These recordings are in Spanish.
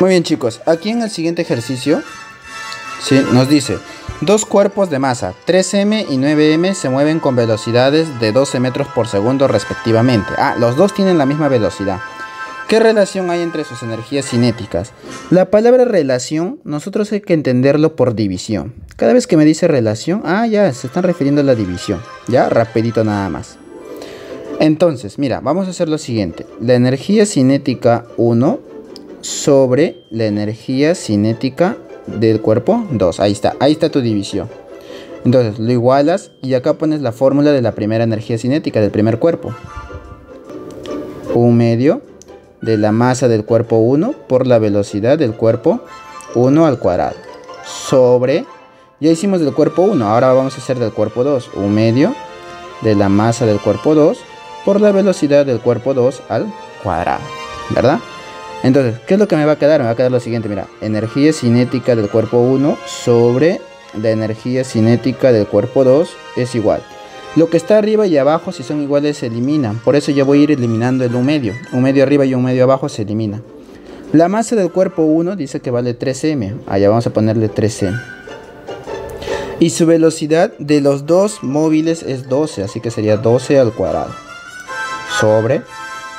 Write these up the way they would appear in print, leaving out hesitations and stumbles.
Muy bien, chicos, aquí en el siguiente ejercicio, ¿sí?, nos dice: dos cuerpos de masa 3m y 9m se mueven con velocidades de 12 metros por segundo respectivamente. Ah, los dos tienen la misma velocidad. ¿Qué relación hay entre sus energías cinéticas? La palabra relación, nosotros hay que entenderlo por división. Cada vez que me dice relación, ah, ya, se están refiriendo a la división. Ya, rapidito nada más. Entonces, mira, vamos a hacer lo siguiente. La energía cinética 1 sobre la energía cinética del cuerpo 2. Ahí está tu división. Entonces lo igualas y acá pones la fórmula de la primera energía cinética del primer cuerpo. 1/2 de la masa del cuerpo 1 por la velocidad del cuerpo 1 al cuadrado. Sobre, ya hicimos del cuerpo 1, ahora vamos a hacer del cuerpo 2. 1/2 de la masa del cuerpo 2 por la velocidad del cuerpo 2 al cuadrado, ¿verdad? Entonces, ¿qué es lo que me va a quedar? Me va a quedar lo siguiente, mira. Energía cinética del cuerpo 1 sobre la energía cinética del cuerpo 2 es igual. Lo que está arriba y abajo, si son iguales, se eliminan. Por eso yo voy a ir eliminando el 1/2. 1/2 arriba y 1/2 abajo se elimina. La masa del cuerpo 1 dice que vale 3m. Allá vamos a ponerle 3m. Y su velocidad de los dos móviles es 12, así que sería 12 al cuadrado. Sobre...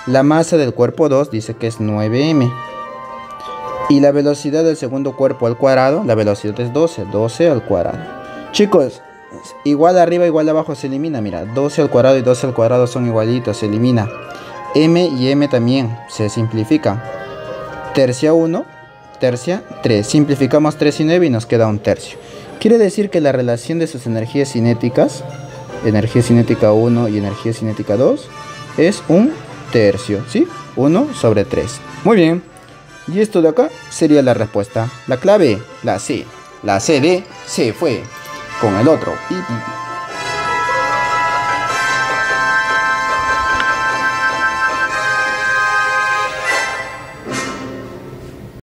la masa del cuerpo 2 dice que es 9m. Y la velocidad del segundo cuerpo al cuadrado, la velocidad es 12. 12 al cuadrado. Chicos, igual arriba, igual abajo se elimina. Mira, 12 al cuadrado y 12 al cuadrado son igualitos, se elimina. M y m también, se simplifica. Tercia 1, tercia 3. Simplificamos 3 y 9 y nos queda 1/3. Quiere decir que la relación de sus energías cinéticas, energía cinética 1 y energía cinética 2, es 1/3, ¿sí? 1 sobre 3. Muy bien. Y esto de acá sería la respuesta. La clave, la C. La C de se fue con el otro.